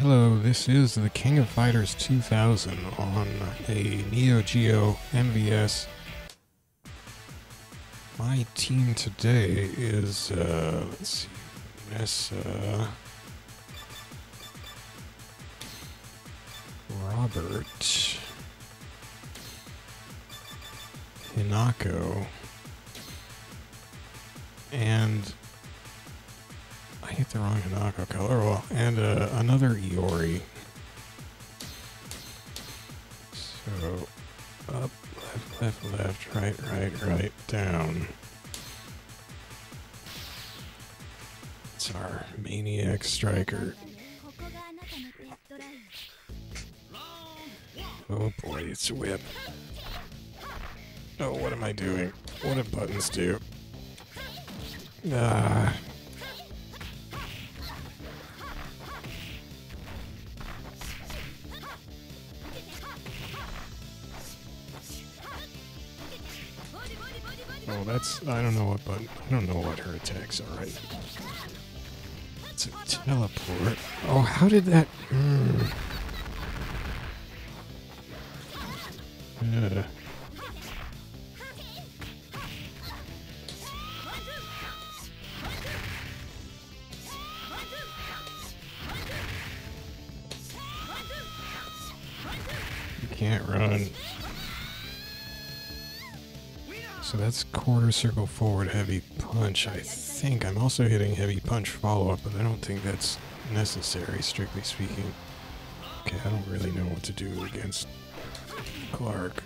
Hello, this is the King of Fighters 2000 on a Neo Geo MVS. My team today is, let's see, Vanessa, Robert, Hinako, and I hit the wrong Hinako color, well, and another Iori. So, up, left, right, down. It's our Maniac Striker. Oh boy, it's a whip. Oh, what am I doing? What do buttons do? Ah. Oh, that's, I don't know what button, I don't know what her attacks are, right? It's a teleport. Oh, how did that, You can't run. So that's quarter circle forward heavy punch. I think I'm also hitting heavy punch follow-up, but I don't think that's necessary, strictly speaking. Okay, I don't really know what to do against Clark.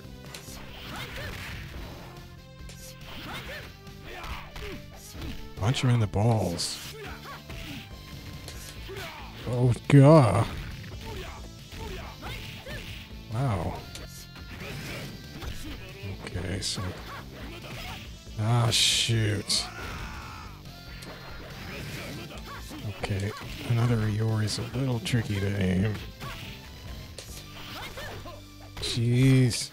Punch him in the balls. Oh, God. Wow. Okay, so... ah, shoot. Okay, another Iori's a little tricky to aim. Jeez.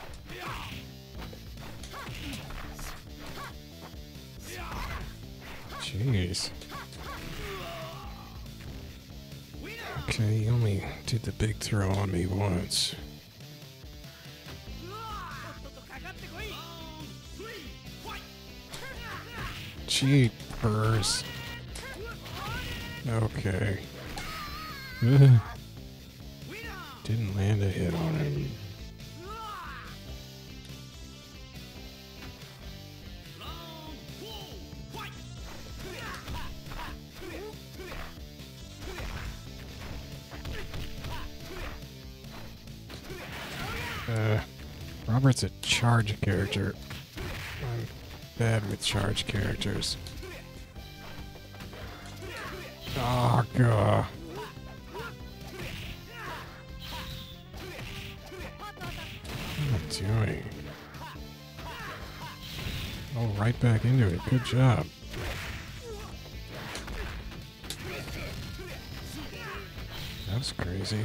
Okay, he only did the big throw on me once. Jeepers. Okay. Didn't land a hit on him. Robert's a charge character. I'm bad with charge characters. Oh, God. What am I doing? Oh, right back into it. Good job. That was crazy.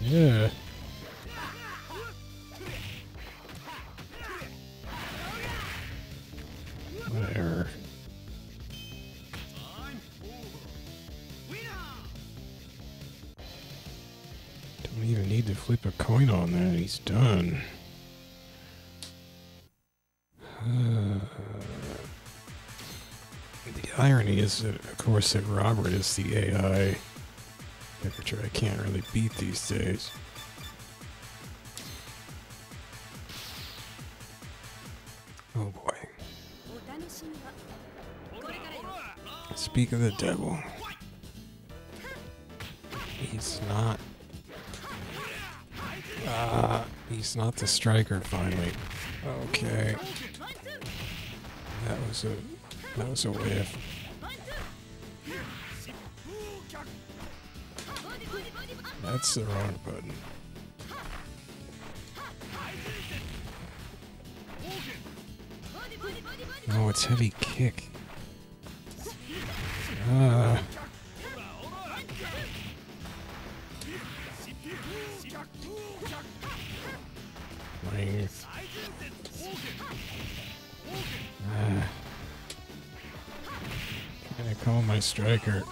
Yeah. Whatever. Don't even need to flip a coin on that. He's done. The irony is that, of course, that Robert is the AI. Temperature I can't really beat these days. Oh boy. Speak of the devil. He's not the striker finally. Okay. That was a whiff. That's the wrong button. Oh, it's heavy kick. call my striker.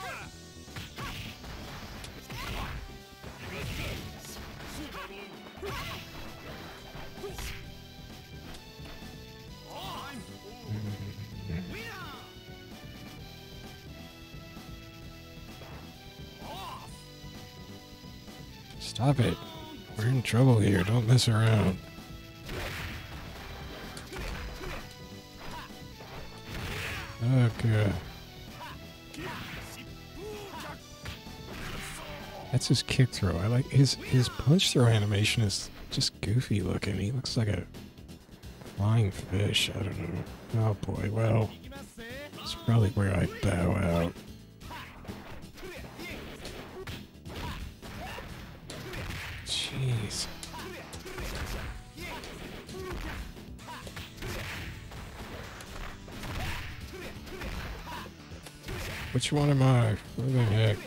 Stop it. We're in trouble here. Don't mess around. Okay. That's his kick throw. I like his punch throw animation is just goofy looking. He looks like a flying fish. I don't know. Oh boy, well, it's probably where I bow out. Jeez. Which one am I? What the heck?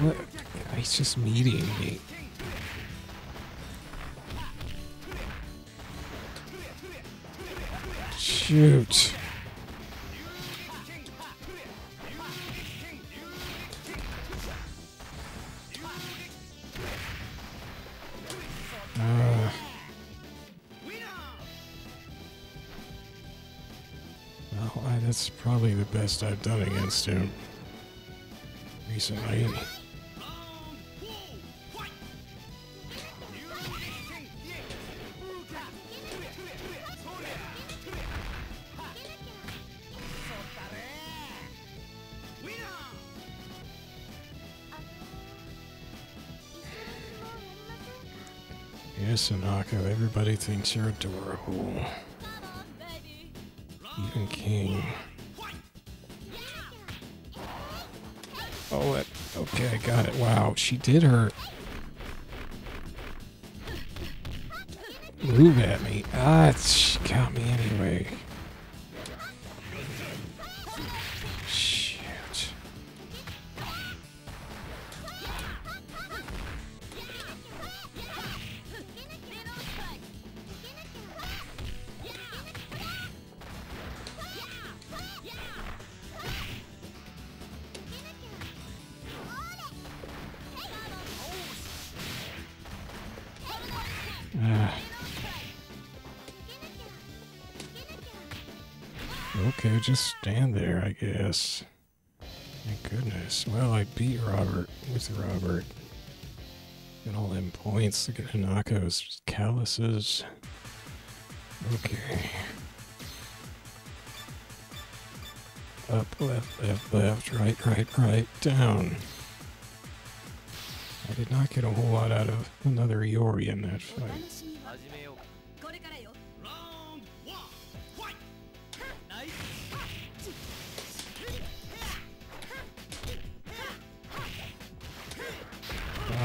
What? He's just meeting me. Shoot. That's probably the best I've done against him recently. Yes, Hinako, everybody thinks you're adorable. Even King. Oh, okay, I got it. Wow, she did her move at me. Ah, she got me anyway. Shoot. Okay, just stand there, I guess. My goodness. Well, I beat Robert with Robert. Look at all them points. Look at Hinako's calluses. Okay. Up, left, right, down. I did not get a whole lot out of another Iori in that fight.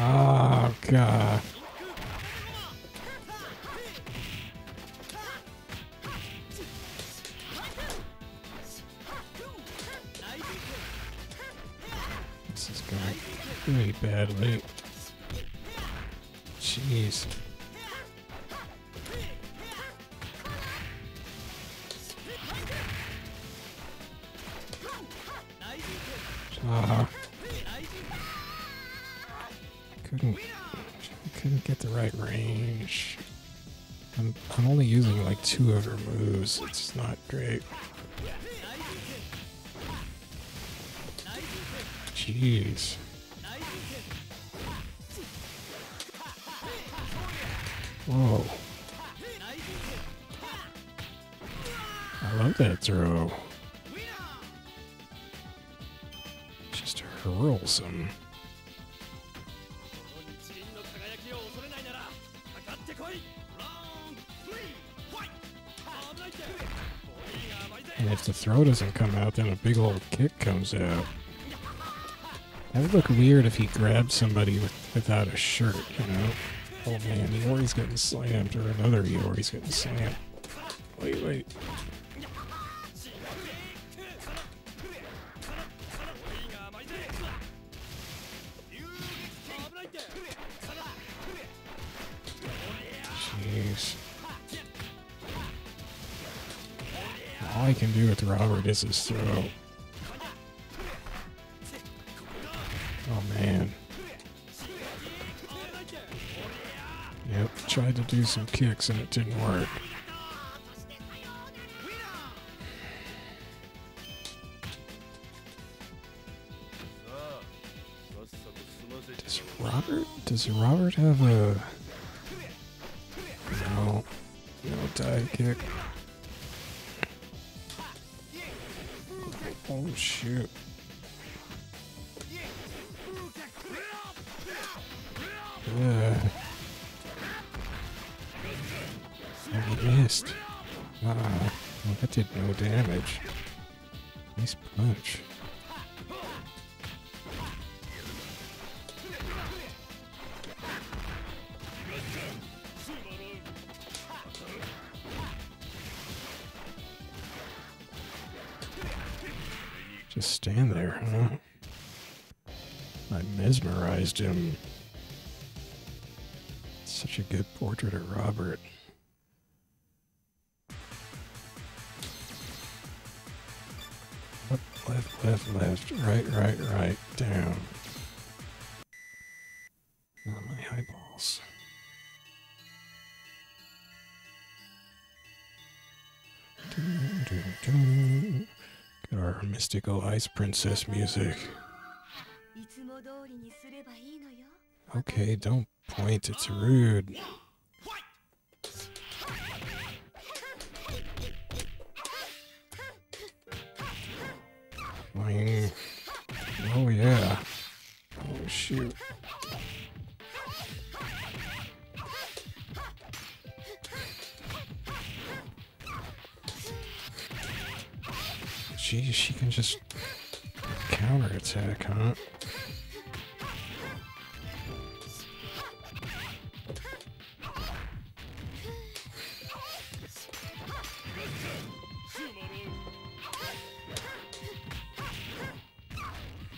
Oh, God. This is going really badly. Jeez. Couldn't get the right range. I'm only using like 2 of her moves. It's not great. Jeez. Whoa. I love that throw. Just hurls him. And if the throw doesn't come out, then a big old kick comes out. That would look weird if he grabbed somebody without a shirt, you know? Oh man, Iori's getting slammed, or another Iori's getting slammed. Wait. Jeez. All I can do with Robert is his throw. Oh man. Yep, tried to do some kicks and it didn't work. Does Robert have a... No dive kick. Oh shoot. Yeah. And he missed. Well, that did no damage. Nice punch. Just stand there, huh? I mesmerized him. Such a good portrait of Robert. Up, left, right, down. Not my eyeballs. Dun, dun, dun. Our mystical ice princess music. Okay, don't point, it's rude. Oh yeah. Oh shoot. Jeez, she can just counterattack, huh?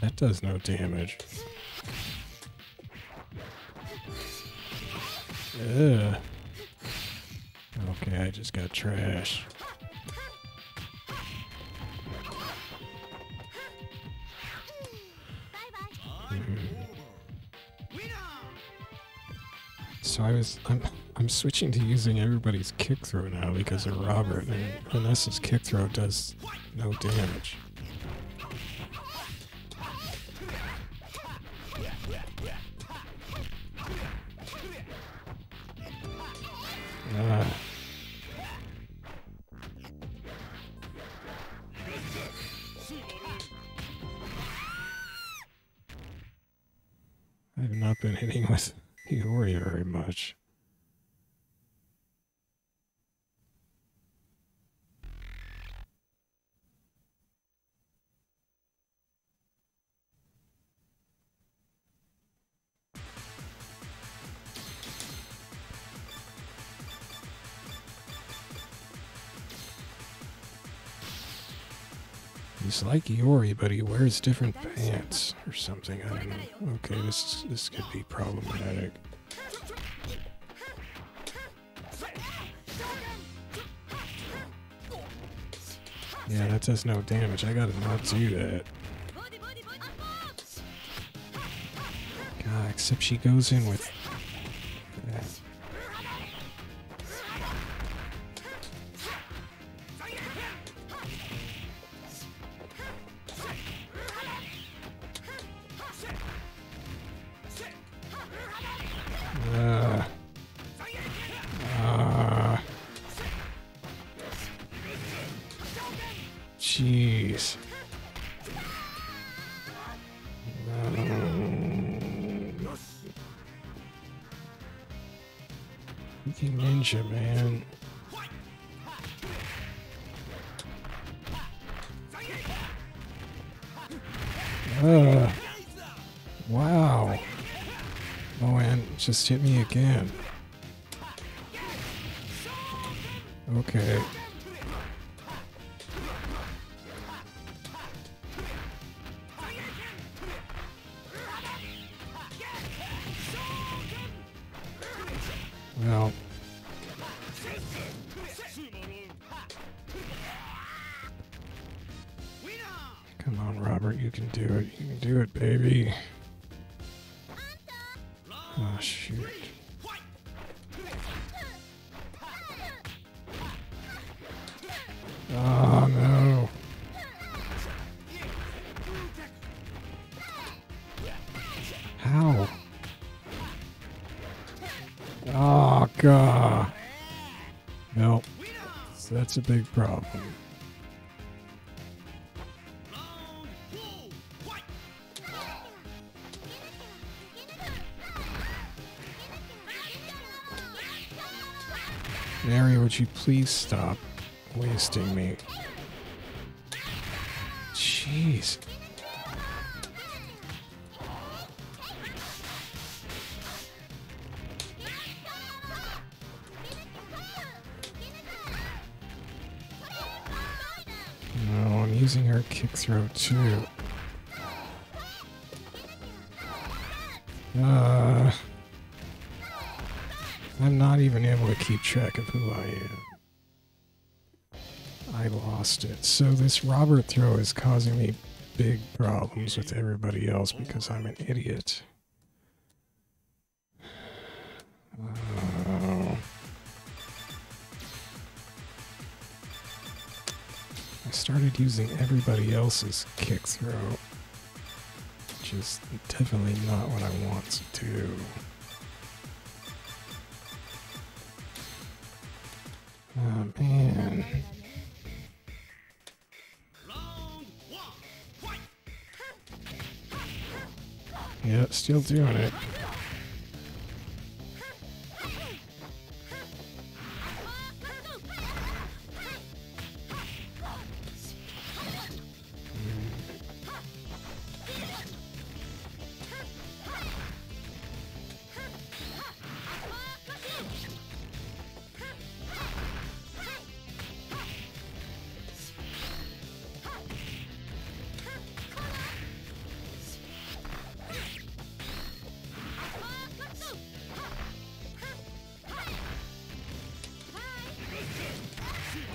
That does no damage. Ugh. Okay, I just got trashed. So I'm switching to using everybody's kick throw now because of Robert, and Vanessa's kick throw does no damage. I've not been hitting with Iori very much. He's like Iori, but he wears different pants or something. I don't know. Okay, this could be problematic. Yeah, that does no damage. I gotta not do that. God, except she goes in with... Jeez. Freaking ninja, man. Wow. Oh, and just hit me again. Okay. Well, Come on, Robert, you can do it. You can do it, baby. Oh, shoot. Oh, no. How? Oh, God. Nope. So that's a big problem. Mary, would you please stop wasting me? Jeez. No, I'm using her kick throw too. I'm not even able to keep track of who I am. I lost it. So this Robert throw is causing me big problems with everybody else because I'm an idiot. I started using everybody else's kick throw, which is definitely not what I want to do. Oh, man. Yep, still doing it.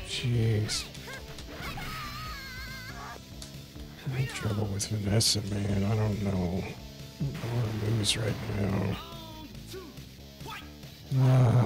Jeez. I'm in trouble with Vanessa, man. I don't know. I want to lose right now. What? Wow.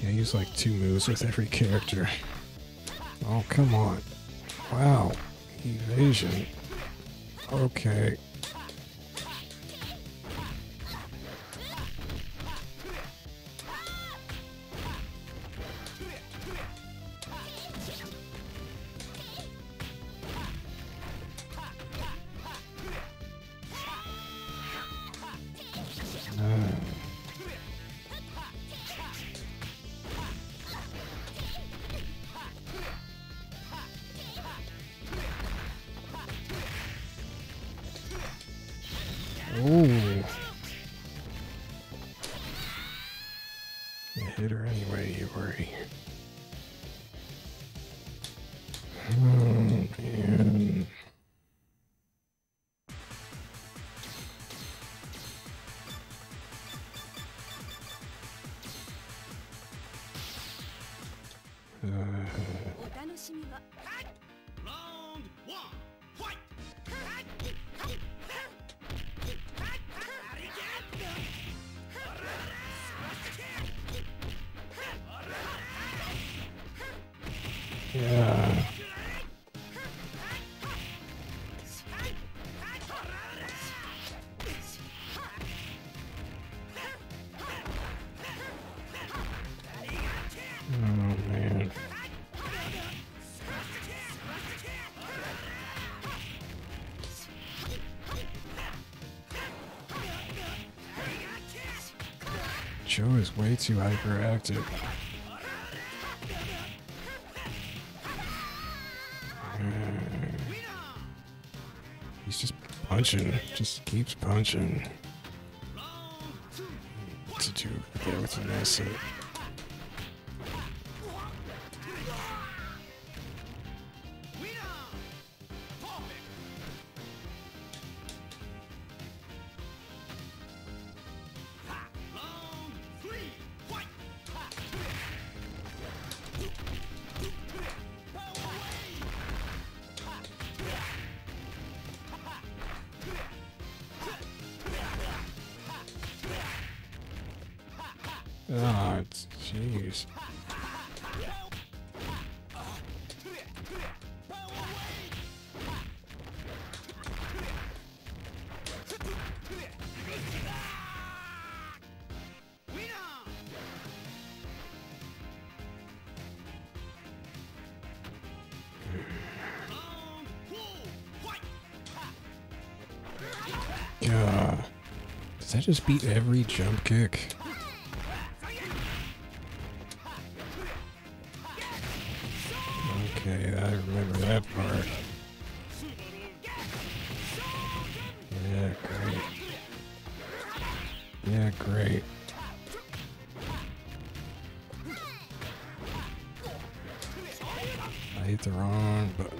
Yeah, I use like 2 moves with every character. Oh, come on. Wow. Evasion. Okay. Ooh. You hit her anyway, you worry. Oh, man. Joe is way too hyperactive. He's just punching, just keeps punching. What to do there with Vanessa? Ah, jeez. God. Does that just beat every jump kick? Okay, I remember that part. Yeah, great. Yeah, great. I hit the wrong button.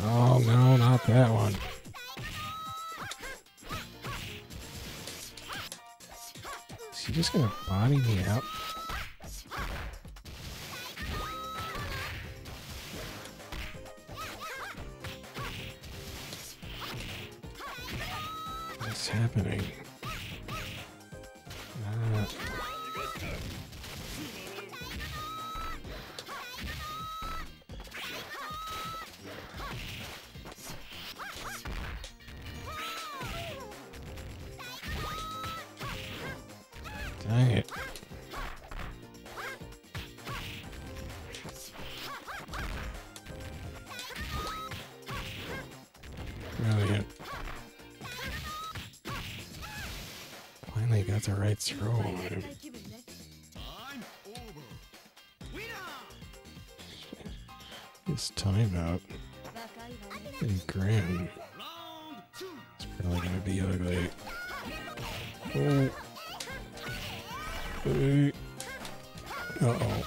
Oh no, not that one. Is he just gonna body me out? What's happening? Dang it. Brilliant. Finally got the right throw on him. This timeout. Pretty grim. It's probably gonna be ugly. Oh. Uh-oh.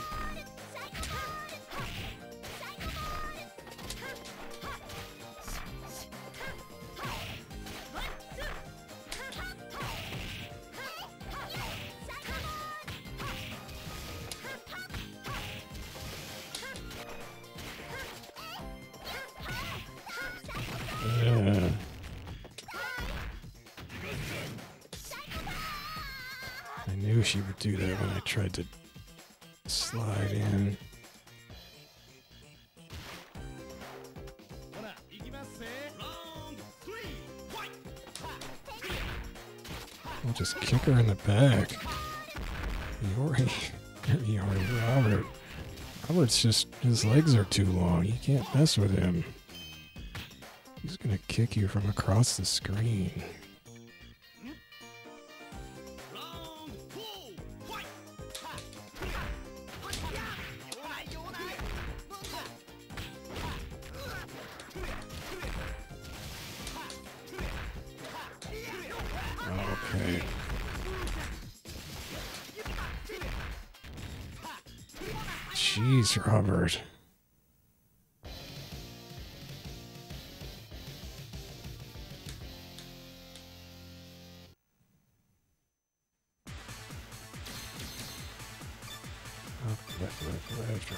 She would do that when I tried to slide in. I'll just kick her in the back. Iori, Robert. Robert's just, his legs are too long. You can't mess with him. He's gonna kick you from across the screen. dude. Jeez, Robert. Okay.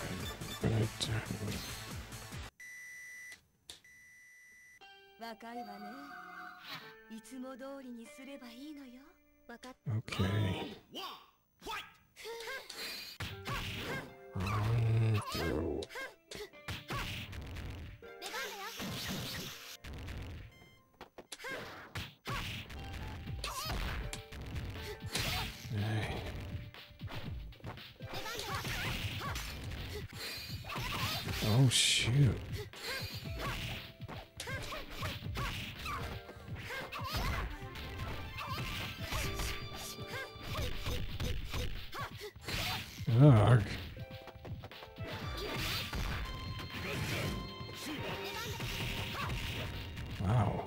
Oh, shoot. Ugh. Wow.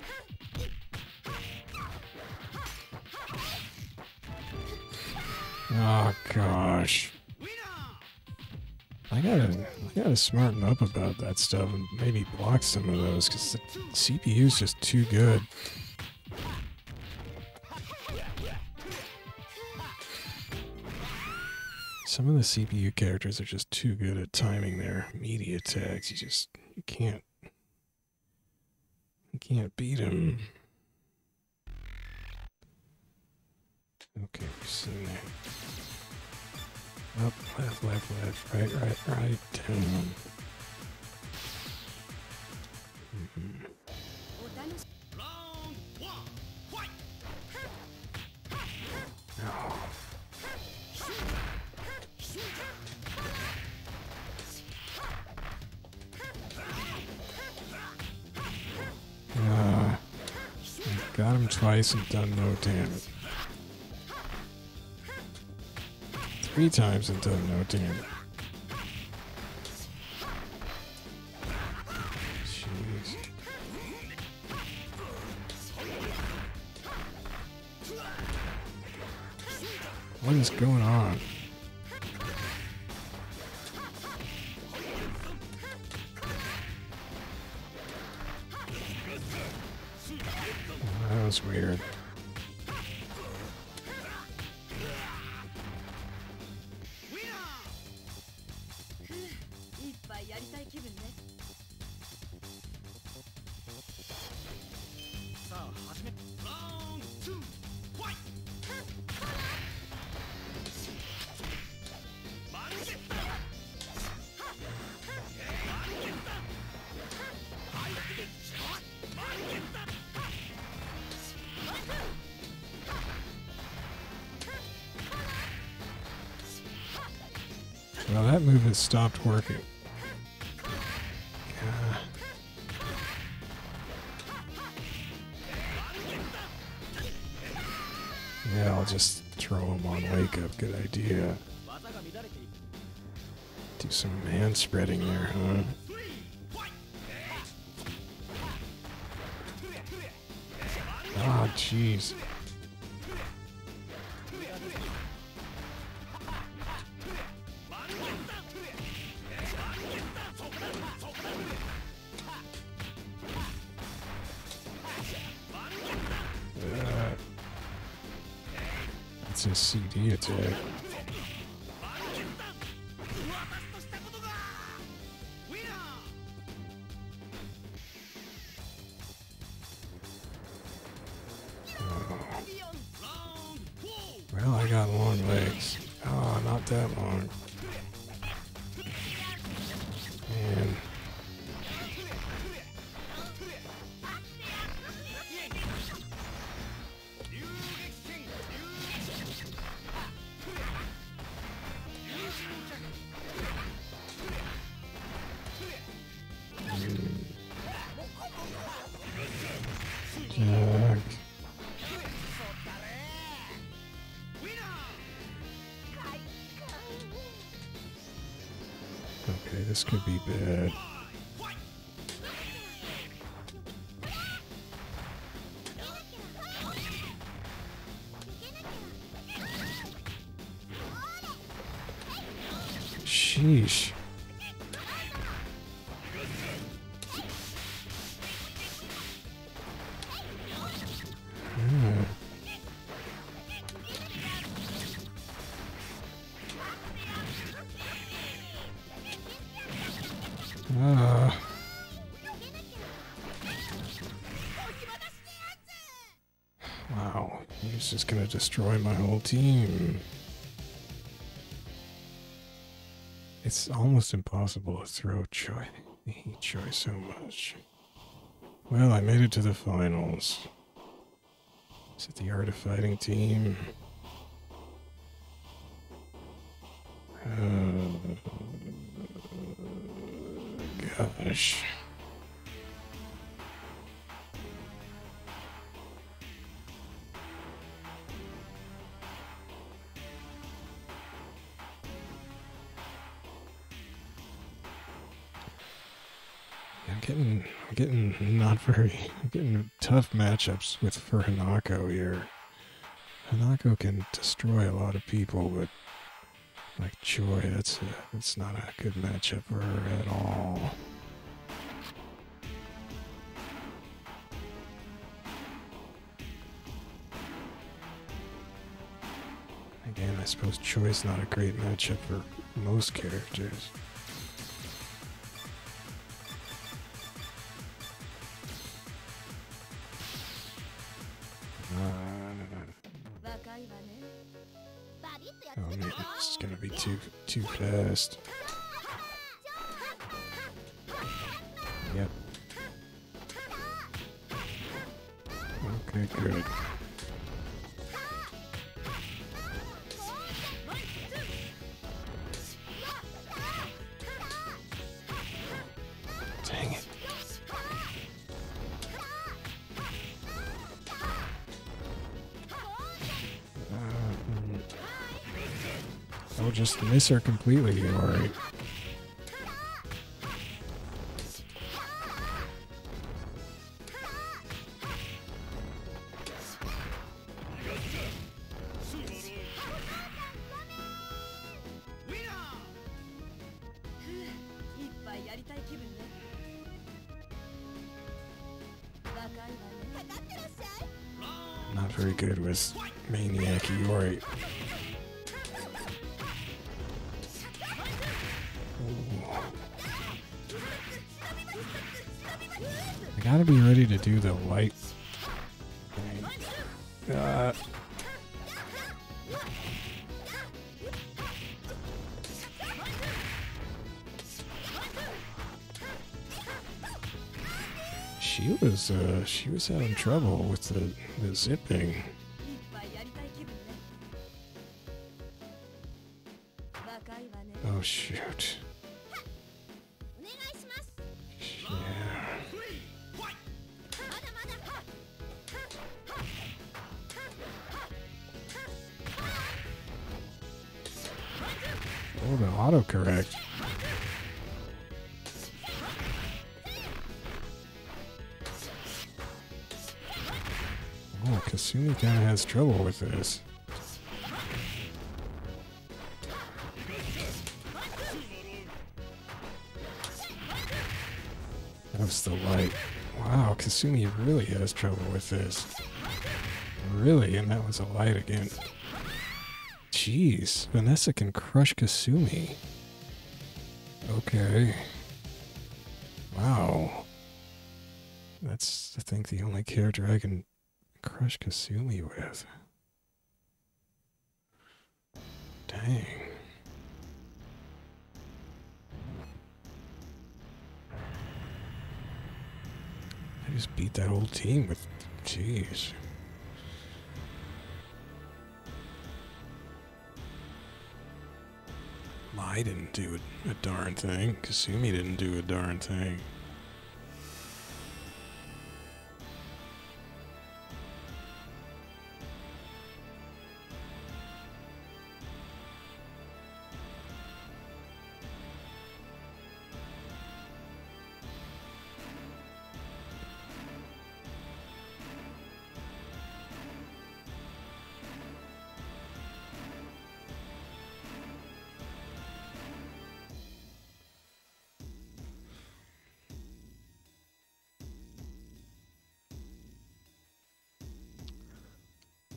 Oh, gosh. I gotta smarten up about that stuff and maybe block some of those, because the CPU's just too good. Some of the CPU characters are just too good at timing their media attacks. You can't beat them. Okay, we're sitting there. Up, left, right, down. Got him twice and done no damage. 3 times and done no damage. Jeez. What is going on? That was weird. Well, that move has stopped working. Yeah. Yeah, I'll just throw him on wake up. Good idea. Do some hand spreading there, huh? Ah, jeez. A CD attack. Oh. Well, I got long legs. Oh, not that long. Man. Okay, this could be bad. Sheesh. Mm. Wow, he's just gonna destroy my whole team. It's almost impossible to throw Choi. I hate Choi so much. Well, I made it to the finals. Is it the Art of Fighting team? Gosh. I'm getting tough matchups for Hinako here. Hinako can destroy a lot of people, but like Choi, that's not a good matchup for her at all. Again, I suppose Choi's not a great matchup for most characters. Oh, maybe this is gonna be too fast. Yep. Okay, good. Just miss her completely, Iori. Not very good with Maniac Iori. Gotta be ready to do the light thing. She was having trouble with the zipping. Oh shoot. Oh, the autocorrect. Oh, Kasumi kinda has trouble with this. That's the light. Wow, Kasumi really has trouble with this. Really, and that was a light again. Jeez, Vanessa can crush Kasumi. Okay. Wow. That's, I think, the only character I can crush Kasumi with. Dang. I just beat that whole team with... Jeez. Mai didn't do a darn thing. Kasumi didn't do a darn thing.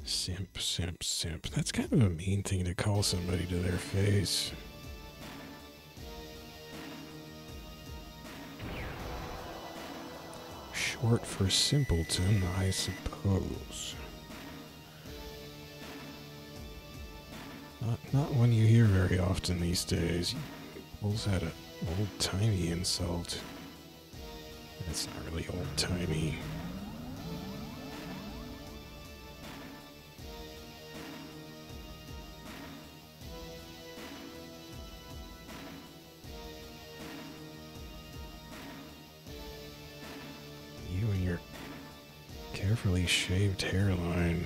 Simp, simp, simp. That's kind of a mean thing to call somebody to their face. Short for simpleton, I suppose. Not one you hear very often these days. Bulls had an old-timey insult. That's not really old-timey. You and your carefully shaved hairline.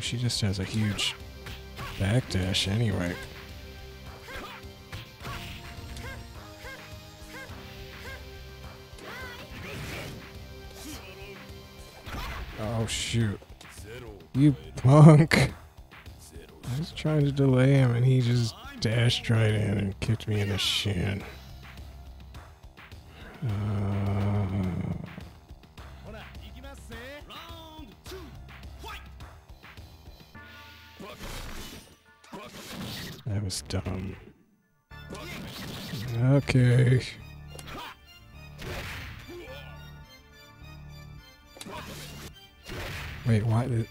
She just has a huge backdash anyway. Oh shoot. You punk! I was trying to delay him and he just dashed right in and kicked me in the shin. Dumb. Okay. Wait, why? I didn't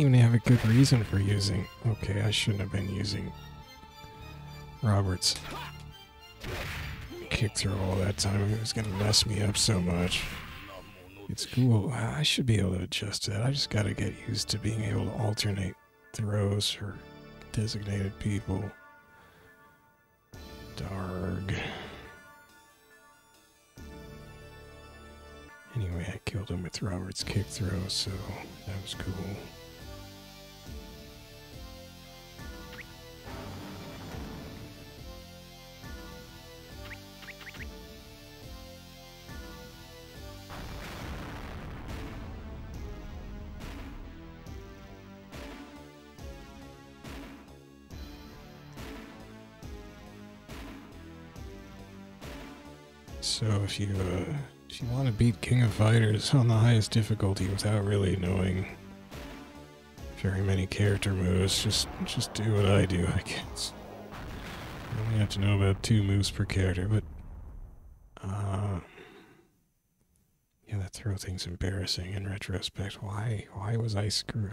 even have a good reason for using. Okay, I shouldn't have been using Robert's kick through all that time. It was gonna mess me up so much. It's cool. I should be able to adjust to that. I just gotta get used to being able to alternate throws or designated people. Darg. Anyway, I killed him with Robert's kick throw, so that was cool. If you want to beat King of Fighters on the highest difficulty without really knowing very many character moves, just do what I do, I guess. You only have to know about 2 moves per character, but yeah, that throw thing's embarrassing in retrospect. Why was I screwed?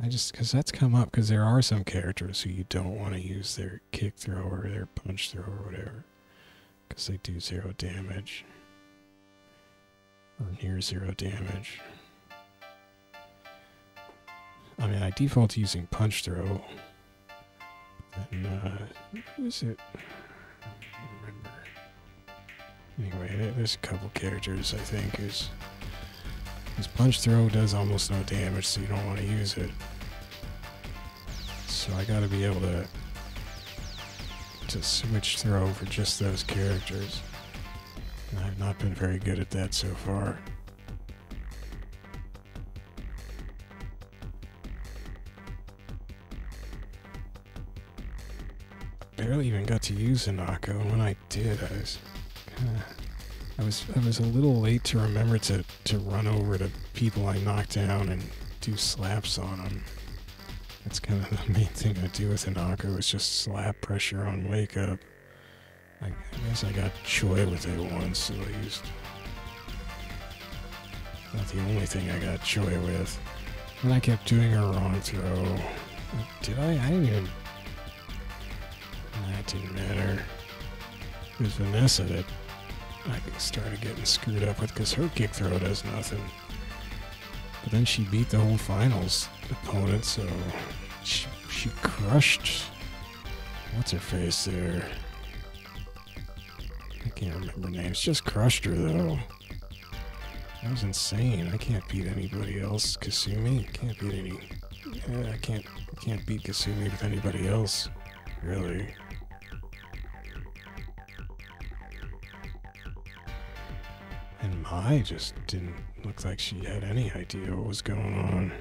Because that's come up, because there are some characters who you don't want to use their kick throw or their punch throw or whatever, because they do 0 damage, or near 0 damage. I mean, I default to using punch throw, and who is it? I don't remember. Anyway, there's a couple characters, I think, whose punch throw does almost no damage, so you don't want to use it. So I gotta be able to switch throw for just those characters. And I've not been very good at that so far. I barely even got to use Hinako, and when I did, I was a little late to remember to run over to people I knocked down and do slaps on them. That's kind of the main thing I do with Hinako, is just slap pressure on wake up. I guess I got Choi with it once, so I used... Not the only thing I got Choi with. And I kept doing her wrong throw. Did I? I didn't even... I didn't matter. It was Vanessa that I started getting screwed up with because her kick throw does nothing. But then she beat the whole finals opponent, so she crushed what's-her-face there. I can't remember names. Just crushed her, though. That was insane. I can't beat anybody else. Kasumi? Can't beat any... Yeah, I can't beat Kasumi with anybody else. Really. And Mai just didn't look like she had any idea what was going on.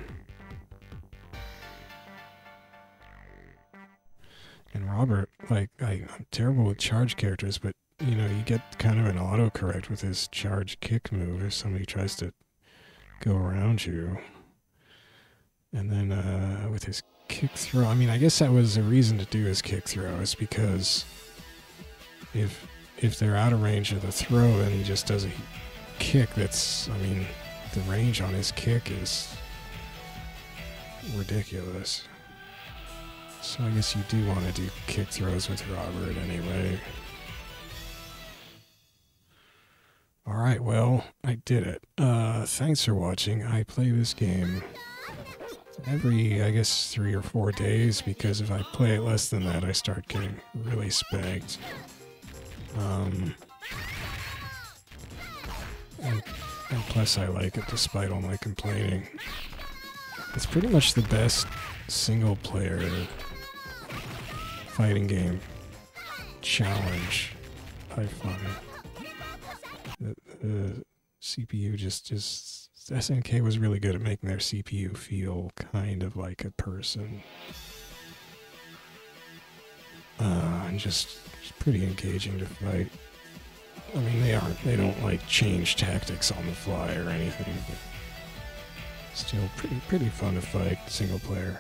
And Robert, like, I'm terrible with charge characters, but, you know, you get kind of an autocorrect with his charge kick move if somebody tries to go around you. And then with his kick throw, I mean, I guess that was a reason to do his kick throw, is because if they're out of range of the throw, then he just does a kick that's, I mean, the range on his kick is ridiculous. So I guess you do want to do kick throws with Robert anyway. Alright, well, I did it. Thanks for watching. I play this game every, I guess, 3 or 4 days, because if I play it less than that, I start getting really spanked. And plus I like it despite all my complaining. It's pretty much the best single-player fighting game challenge I find. The CPU just... SNK was really good at making their CPU feel kind of like a person. And just pretty engaging to fight. I mean, they don't, like, change tactics on the fly or anything, but still pretty fun to fight, single player.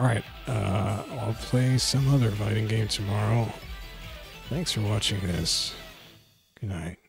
Alright, I'll play some other fighting game tomorrow. Thanks for watching this. Good night.